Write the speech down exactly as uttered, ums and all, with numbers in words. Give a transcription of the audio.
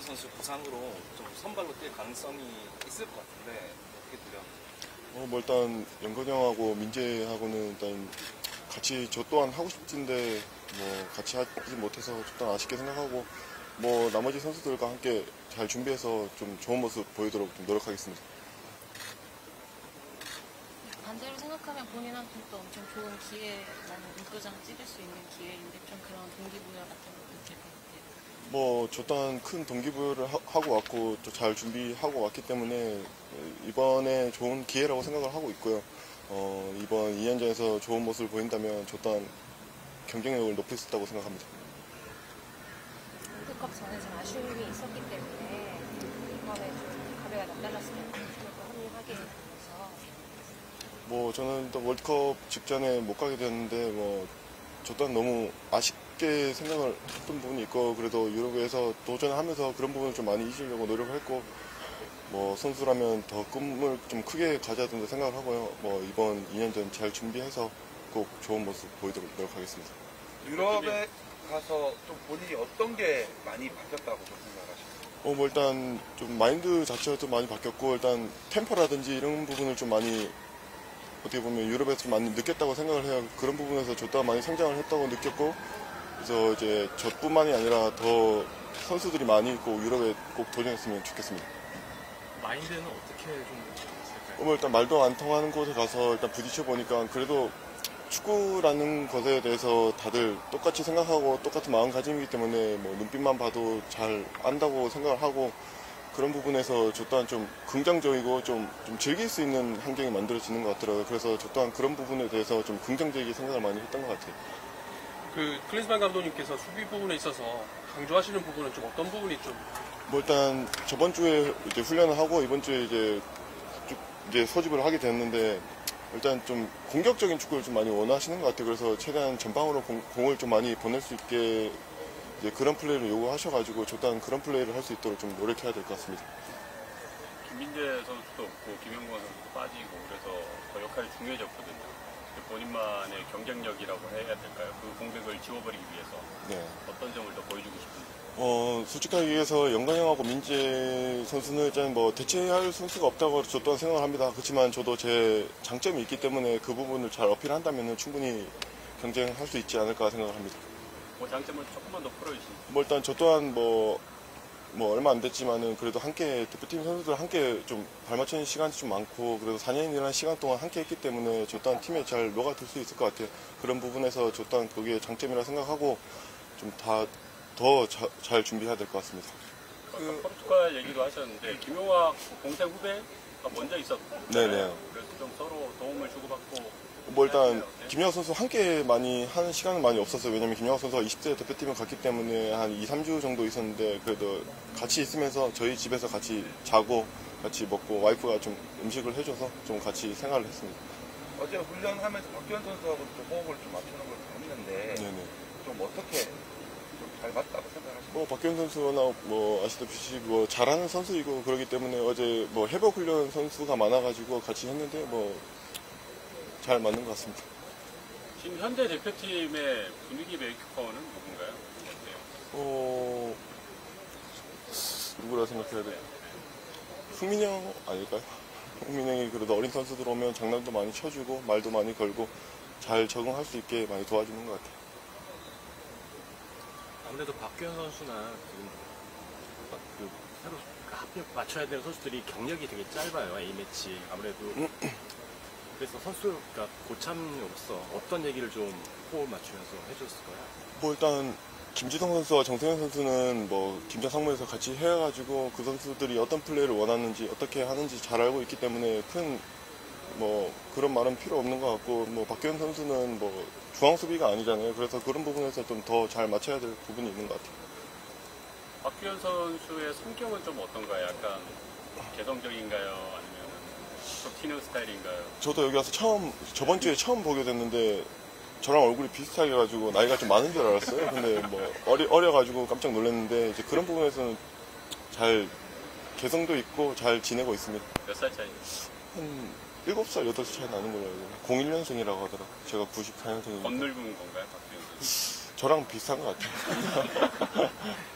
김용환 선수 부상으로 좀 선발로 뛸 가능성이 있을 것 같은데 어떻게 들려? 어, 뭐 일단 영건이 형하고 민재하고는 일단 같이 저 또한 하고 싶은데 뭐 같이 하지 못해서 일단 아쉽게 생각하고 뭐 나머지 선수들과 함께 잘 준비해서 좀 좋은 모습 보이도록 좀 노력하겠습니다. 반대로 생각하면 본인한테도 엄청 좋은 기회라는 문구장 찍을 수 있는 기회인데 좀 그런 동기부여 같은 것도 될 것 같아요. 뭐 저 또한 큰 동기부여를 하, 하고 왔고 또 잘 준비하고 왔기 때문에 이번에 좋은 기회라고 생각을 하고 있고요. 어, 이번 이 연전에서 좋은 모습을 보인다면 저 또한 경쟁력을 높일 수 있다고 생각합니다. 월드컵 전에 좀 아쉬움이 있었기 때문에 이번에 좀 가벼가 남달랐으면 합류하게 돼서 뭐 저는 일단 월드컵 직전에 못 가게 됐는데 뭐 저 또한 너무 아쉽게 생각을 했던 부분이 있고 그래도 유럽에서 도전하면서 그런 부분을 좀 많이 잊으려고 노력을 했고 뭐 선수라면 더 꿈을 좀 크게 가져야 된다 생각을 하고요. 뭐 이번 이 년전 잘 준비해서 꼭 좋은 모습 보이도록 노력하겠습니다. 유럽에 가서 좀 본인이 어떤 게 많이 바뀌었다고 생각하십니까? 어, 뭐 일단 좀 마인드 자체가 좀 많이 바뀌었고 일단 템포라든지 이런 부분을 좀 많이 어떻게 보면 유럽에서 좀 많이 느꼈다고 생각을 해요. 그런 부분에서 저 또한 많이 성장을 했다고 느꼈고 그래서 이제 저뿐만이 아니라 더 선수들이 많이 꼭 유럽에 꼭 도전했으면 좋겠습니다. 마인드는 어떻게 좀 있을까요? 어, 일단 말도 안 통하는 곳에 가서 일단 부딪혀 보니까 그래도 축구라는 것에 대해서 다들 똑같이 생각하고 똑같은 마음가짐이기 때문에 뭐 눈빛만 봐도 잘 안다고 생각을 하고 그런 부분에서 저 또한 좀 긍정적이고 좀, 좀 즐길 수 있는 환경이 만들어지는 것 같더라고요. 그래서 저 또한 그런 부분에 대해서 좀 긍정적인 생각을 많이 했던 것 같아요. 그 클린스만 감독님께서 수비 부분에 있어서 강조하시는 부분은 좀 어떤 부분이 좀? 뭐 일단 저번 주에 이제 훈련을 하고 이번 주에 이제 이제 소집을 하게 됐는데 일단 좀 공격적인 축구를 좀 많이 원하시는 것 같아요. 그래서 최대한 전방으로 공, 공을 좀 많이 보낼 수 있게 이제 그런 플레이를 요구하셔가지고 저 또한 그런 플레이를 할 수 있도록 좀 노력해야 될 것 같습니다. 김민재 선수도 없고 김영화 선수도 빠지고 그래서 그 역할이 중요해졌거든요. 본인만의 경쟁력이라고 해야 될까요? 그 공백을 지워버리기 위해서 네. 어떤 점을 더 보여주고 싶은지? 어, 솔직하게 얘기해서 영관 형하고 민재 선수는 일단 뭐 대체할 선수가 없다고 저 또한 생각을 합니다. 그렇지만 저도 제 장점이 있기 때문에 그 부분을 잘 어필한다면 충분히 경쟁할 수 있지 않을까 생각을 합니다. 뭐 장점을 조금만 더 풀어주시죠. 뭐 일단 저 또한 뭐, 뭐 얼마 안 됐지만은 그래도 함께 대표팀 선수들 함께 좀 발맞추는 시간이 좀 많고 그래도 사 년이라는 시간 동안 함께 했기 때문에 저 또한 팀에 잘 녹아들 수 있을 것 같아요. 그런 부분에서 저 또한 그게 장점이라 생각하고 좀 다 더 잘 준비해야 될 것 같습니다. 그 포르투갈 얘기도 하셨는데 김용학 공생 후배가 먼저 있었거든요. 네네. 그래서 좀 서로 도움을 주고받고 뭐 일단 김영학 선수 함께 많이 하는 시간은 많이 없었어요. 왜냐면 김영학 선수가 이십 대 대표팀을 갔기 때문에 한 이, 삼 주 정도 있었는데 그래도 같이 있으면서 저희 집에서 같이 자고 같이 먹고 와이프가 좀 음식을 해줘서 좀 같이 생활을 했습니다. 어제 훈련하면서 박지수 선수하고 좀 호흡을 좀 맞추는 걸 봤는데 네네. 좀 어떻게 좀 잘 맞다고 생각하십니까? 뭐 박지수 선수나 뭐 아시다시피 뭐 잘하는 선수이고 그러기 때문에 어제 뭐 해복 훈련 선수가 많아가지고 같이 했는데 뭐. 잘 맞는 것 같습니다. 지금 현대 대표팀의 분위기 메이커는 누군가요? 어때요? 어... 누구라 생각해야 돼요? 흥민영 아닐까요? 흥민영이 그래도 어린 선수들 오면 장난도 많이 쳐주고 말도 많이 걸고 잘 적응할 수 있게 많이 도와주는 것 같아요. 아무래도 박규현 선수나 지금 그 새로 합격 맞춰야 되는 선수들이 경력이 되게 짧아요. A매치 아무래도 그래서 선수가 고참으로서 어떤 얘기를 좀 호흡 맞추면서 해줬을까요? 뭐 일단 김지성 선수와 정세현 선수는 뭐 김장 상무에서 같이 해가지고 그 선수들이 어떤 플레이를 원하는지 어떻게 하는지 잘 알고 있기 때문에 큰 뭐 그런 말은 필요 없는 것 같고 뭐 박규현 선수는 뭐 중앙 수비가 아니잖아요. 그래서 그런 부분에서 좀 더 잘 맞춰야 될 부분이 있는 것 같아요. 박규현 선수의 성격은 좀 어떤가요? 약간 개성적인가요? 튀는 스타일인가요? 저도 여기 와서 처음 저번 주에 처음 보게 됐는데 저랑 얼굴이 비슷하게 가지고 나이가 좀 많은 줄 알았어요. 근데 뭐 어리 어려 가지고 깜짝 놀랐는데 이제 그런 부분에서는 잘 개성도 있고 잘 지내고 있습니다. 몇 살 차이? 한 일곱 살, 여덟 살 차이 나는 걸로 알고. 공일 년생이라고 하더라고요. 제가 구십사 년생인데. 건늙은 건가요, 박지수? 저랑 비슷한 것 같아요.